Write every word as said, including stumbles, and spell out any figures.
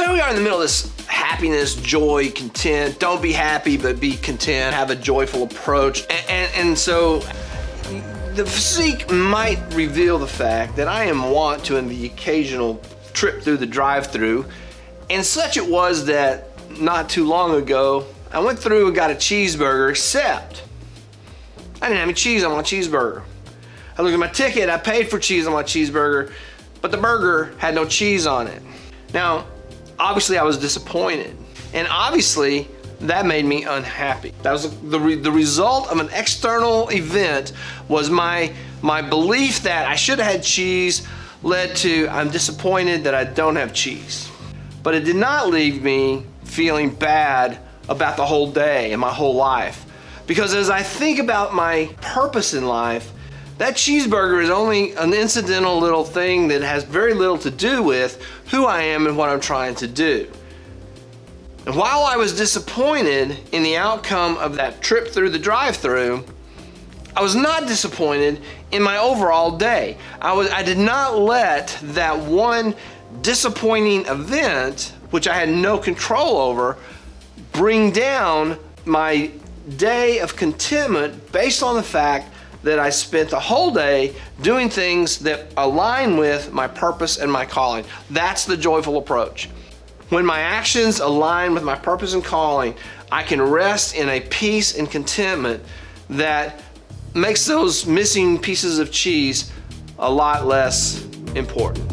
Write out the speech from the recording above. So here we are in the middle of this happiness, joy, content. Don't be happy, but be content. Have a joyful approach. And, and, and so the physique might reveal the fact that I am wont to, in the occasional trip through the drive-thru, and such it was that not too long ago, I went through and got a cheeseburger, except I didn't have any cheese on my cheeseburger. I looked at my ticket, I paid for cheese on my cheeseburger, but the burger had no cheese on it. Now, obviously I was disappointed, and obviously that made me unhappy. That was the, re the result of an external event. Was my, my belief that I should have had cheese led to I'm disappointed that I don't have cheese. But it did not leave me feeling bad about the whole day and my whole life. Because as I think about my purpose in life, that cheeseburger is only an incidental little thing that has very little to do with who I am and what I'm trying to do. And while I was disappointed in the outcome of that trip through the drive-thru, I was not disappointed in my overall day. I, was, I did not let that one disappointing event, which I had no control over, bring down my day of contentment based on the fact that I spent the whole day doing things that align with my purpose and my calling. That's the joyful approach. When my actions align with my purpose and calling, I can rest in a peace and contentment that makes those missing pieces of cheese a lot less important.